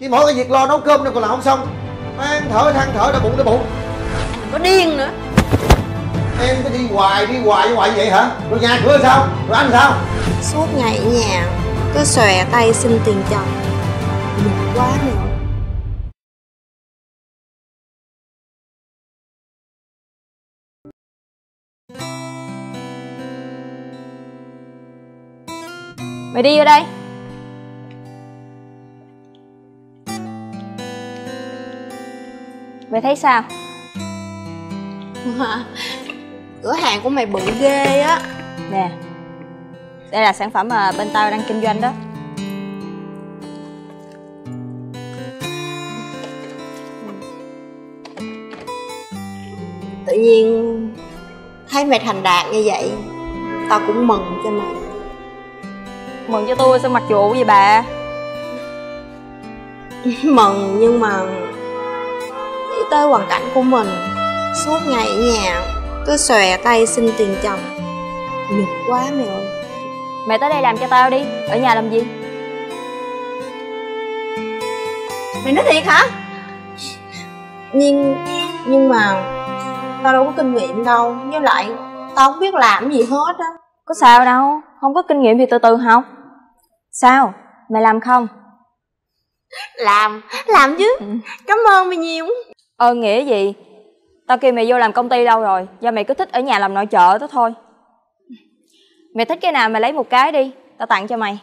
Chỉ mỗi cái việc lo nấu cơm nữa còn làm không xong, ăn thở than thở đau bụng đau bụng. Đừng có điên nữa. Em cứ đi hoài vậy hả? Rồi nhà cửa sao? Rồi anh sao? Suốt ngày ở nhà cứ xòe tay xin tiền chồng, bực quá nữa. Mày đi vô đây. Mày thấy sao? Cửa hàng của mày bự ghê á. Nè, đây là sản phẩm mà bên tao đang kinh doanh đó. Tự nhiên thấy mày thành đạt như vậy, tao cũng mừng cho mày. Mừng cho tôi sao mặc dù vậy bà? Mừng nhưng mà nghĩ tới hoàn cảnh của mình, suốt ngày ở nhà cứ xòe tay xin tiền chồng, mệt quá mẹ ơi. Mẹ tới đây làm cho tao đi, ở nhà làm gì? Mày nói thiệt hả? Nhưng mà tao đâu có kinh nghiệm đâu, với lại tao không biết làm gì hết á. Có sao đâu, không có kinh nghiệm thì từ từ học. Sao, mày làm không? Làm chứ. Cảm ơn mày nhiều. Nghĩa gì? Tao kêu mày vô làm công ty đâu rồi, do mày cứ thích ở nhà làm nội trợ đó thôi. Mày thích cái nào mày lấy một cái đi, tao tặng cho mày.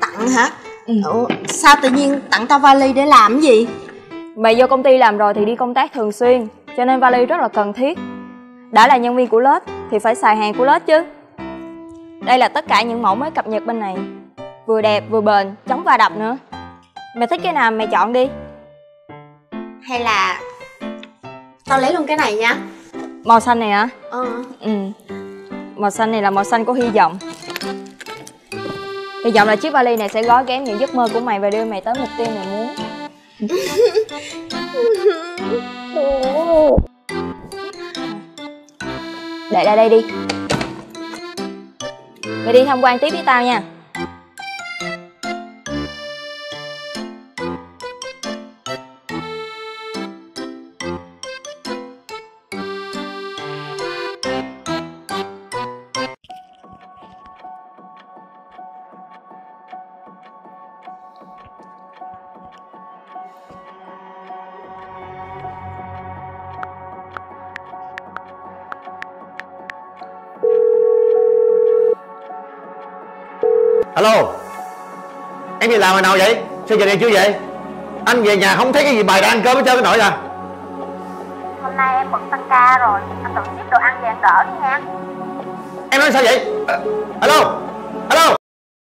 Tặng hả? Ủa, sao tự nhiên tặng tao vali để làm gì? Mày vô công ty làm rồi thì đi công tác thường xuyên, cho nên vali rất là cần thiết. Đã là nhân viên của lớp thì phải xài hàng của lớp chứ. Đây là tất cả những mẫu mới cập nhật bên này, vừa đẹp vừa bền, chống va đập nữa. Mày thích cái nào mày chọn đi. Hay là tao lấy luôn cái này nha. Màu xanh này hả? Màu xanh này là màu xanh của hy vọng. Hy vọng là chiếc vali này sẽ gói ghém những giấc mơ của mày và đưa mày tới mục tiêu mày muốn. Để ra đây đi. Mày đi tham quan tiếp với tao nha. Alo, em đi làm hồi nào vậy? Sao giờ này chưa vậy? Anh về nhà không thấy cái gì bài đang ăn cơm hết trơn cái nỗi à? Hôm nay em bận tăng ca rồi, anh tự ship đồ ăn về ăn đỡ đi nha. Em nói sao vậy? Alo, alo.